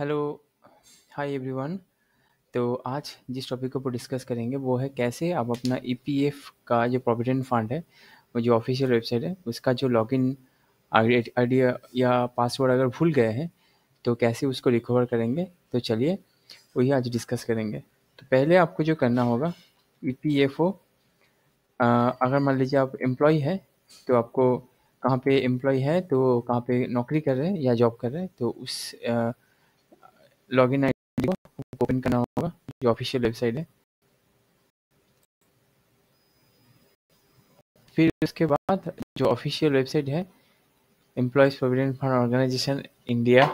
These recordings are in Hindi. Hello, hi everyone. तो आज जिस टॉपिक को डिस्कस करेंगे वो है कैसे आप अपना ईपीएफ का जो प्रोविडेंट फंड है, वो जो ऑफिशियल वेबसाइट है उसका जो लॉगिन आईडी या पासवर्ड अगर भूल गए हैं तो कैसे उसको रिकवर करेंगे। तो चलिए वही आज डिस्कस करेंगे। तो पहले आपको जो करना होगा, ईपीएफओ अगर मान लीजिए आप एम्प्लॉय है तो आपको कहाँ पे एम्प्लॉय है, तो कहाँ पे नौकरी कर रहे हैं या जॉब कर रहे हैं, तो उस लॉगिन आईडी को ओपन करना होगा जो ऑफिशियल वेबसाइट है। फिर उसके बाद जो ऑफिशियल वेबसाइट है employees provident fund organisation India,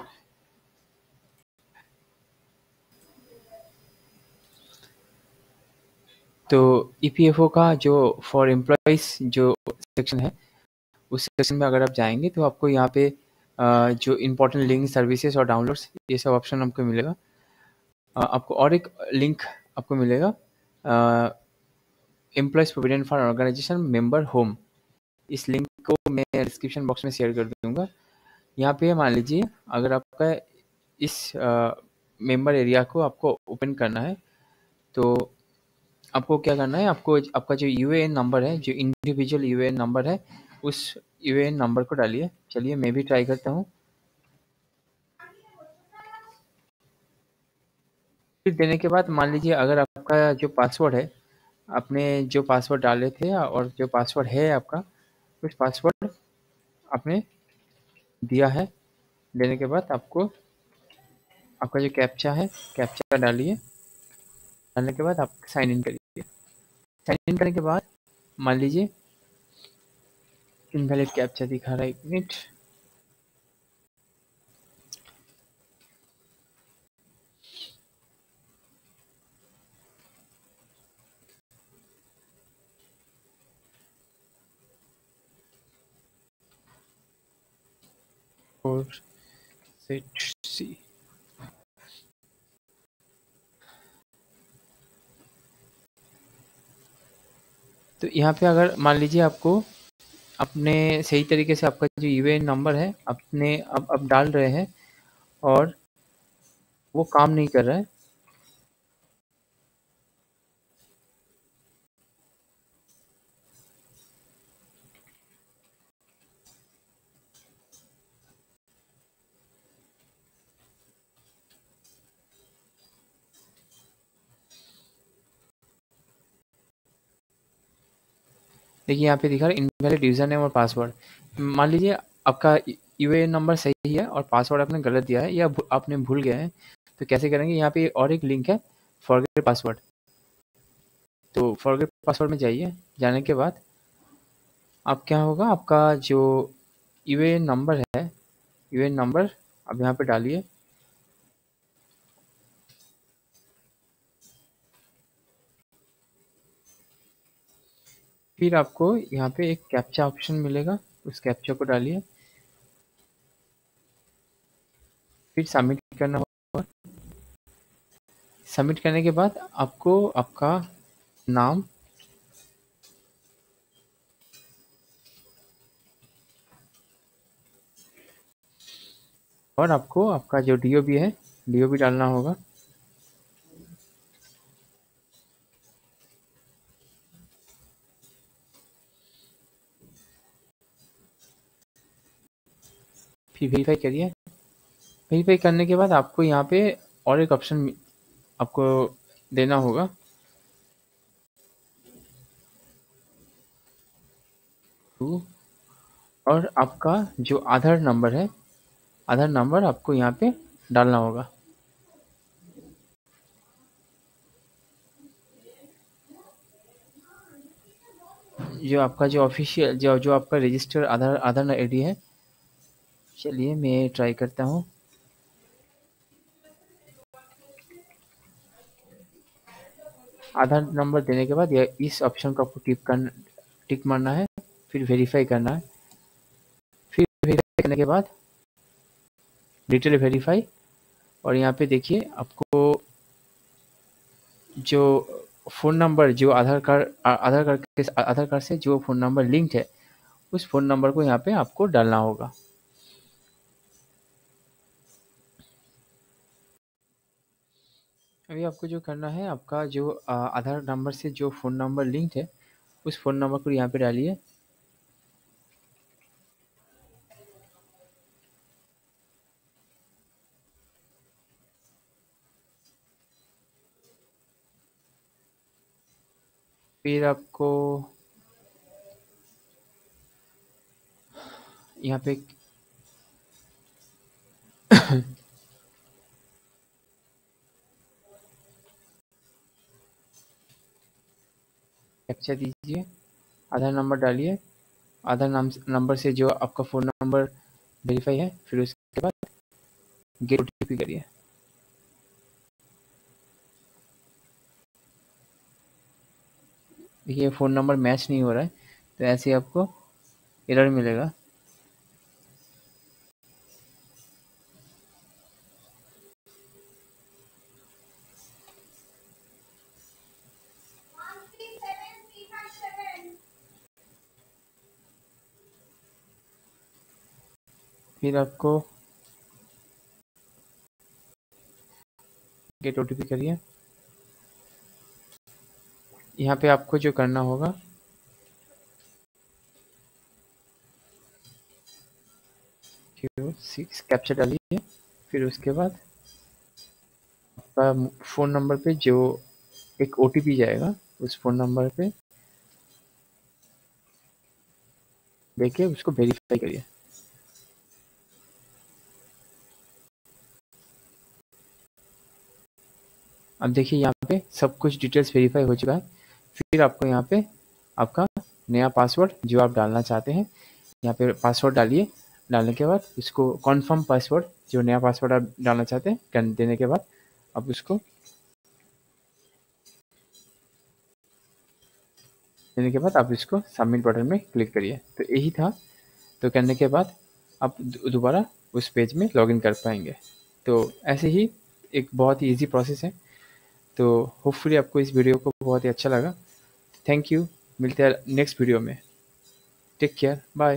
तो ईपीएफओ का जो फॉर एम्प्लॉयज़ जो सेक्शन है उस सेक्शन में अगर आप जाएंगे तो आपको यहाँ पे जो इम्पोर्टेंट लिंक, सर्विसेज और डाउनलोड्स, ये सब ऑप्शन आपको मिलेगा। आपको और एक लिंक आपको मिलेगा employees provident fund organisation member home. इस लिंक को मैं डिस्क्रिप्शन बॉक्स में शेयर कर दूंगा। यहाँ पे मान लीजिए अगर आपका इस मेंबर एरिया को आपको ओपन करना है तो आपको क्या करना है, आपको आपका जो यूएएन नंबर है, जो इंडिविजुअल यूएएन नंबर है, उस यूएएन नंबर को डालिए। चलिए मैं भी ट्राई करता हूँ। फिर देने के बाद मान लीजिए अगर आपका जो पासवर्ड है, आपने जो पासवर्ड डाले थे और जो पासवर्ड है आपका, उस पासवर्ड आपने दिया है। देने के बाद आपको आपका जो कैप्चा है, कैप्चा डालिए। डालने के बाद आप साइन इन करिए। साइन इन करने के बाद मान लीजिए इनवैलिड कैप्चा दिखा रहा है, एक मिनट। और सी तो यहाँ पे अगर मान लीजिए आपको अपने सही तरीके से आपका जो यूएएन नंबर है अपने आप डाल रहे हैं और वो काम नहीं कर रहा है, देखिए यहाँ पे दिखा रहा है इनवैलिड यूजर नेम और पासवर्ड। मान लीजिए आपका यूएएन नंबर सही है और पासवर्ड आपने गलत दिया है या आपने भूल गया है, तो कैसे करेंगे, यहाँ पे और एक लिंक है फॉरगेट पासवर्ड। तो फॉरगेट पासवर्ड में जाइए। जाने के बाद आप क्या होगा, आपका जो यूएएन नंबर है, यूएएन नंबर आप यहाँ पे डालिए। फिर आपको यहाँ पे एक कैप्चा ऑप्शन मिलेगा, उस कैप्चा को डालिए। फिर सबमिट करना होगा। सबमिट करने के बाद आपको आपका नाम, और आपको आपका जो डीओबी है, डीओबी डालना होगा। फिर वेरीफाई करिए। वेरीफाई करने के बाद आपको यहाँ पे और एक ऑप्शन आपको देना होगा, और आपका जो आधार नंबर है, आधार नंबर आपको यहाँ पे डालना होगा। जो आपका जो ऑफिशियल जो आपका रजिस्टर आधार आईडी है, चलिए मैं ट्राई करता हूँ। आधार नंबर देने के बाद यह इस ऑप्शन को आपको टिक मारना है, फिर वेरीफाई करना है। फिर वेरीफाई करने के बाद डिटेल वेरीफाई, और यहाँ पे देखिए आपको जो फ़ोन नंबर, जो आधार कार्ड से जो फ़ोन नंबर लिंक्ड है, उस फ़ोन नंबर को यहाँ पे आपको डालना होगा। अभी आपको जो करना है, आपका जो आधार नंबर से जो फ़ोन नंबर लिंक्ड है उस फ़ोन नंबर को यहाँ पे डालिए। फिर आपको यहाँ पे कैप्चा दीजिए, आधार नंबर डालिए, आधार नंबर से जो आपका फ़ोन नंबर वेरीफाई है, फिर उसके बाद गेट ओटीपी करिए। देखिए फ़ोन नंबर मैच नहीं हो रहा है तो ऐसे ही आपको एरर मिलेगा। फिर आपको गेट ओटीपी करिए। यहाँ पे आपको जो करना होगा, कैप्चा डालिए, फिर उसके बाद आपका फ़ोन नंबर पे जो एक ओटीपी जाएगा उस फ़ोन नंबर पे देखिए, उसको वेरीफाई करिए। अब देखिए यहाँ पे सब कुछ डिटेल्स वेरीफाई हो चुका है। फिर आपको यहाँ पे आपका नया पासवर्ड जो आप डालना चाहते हैं, यहाँ पे पासवर्ड डालिए। डालने के बाद उसको कॉन्फर्म पासवर्ड, जो नया पासवर्ड आप डालना चाहते हैं, कर देने के बाद आप उसको देने के बाद आप इसको सबमिट बटन में क्लिक करिए। तो यही था, तो करने के बाद आप दोबारा उस पेज में लॉगिन कर पाएंगे। तो ऐसे ही एक बहुत ही ईजी प्रोसेस है। तो होपफुली आपको इस वीडियो को बहुत ही अच्छा लगा। थैंक यू, मिलते हैं नेक्स्ट वीडियो में। Take care, bye.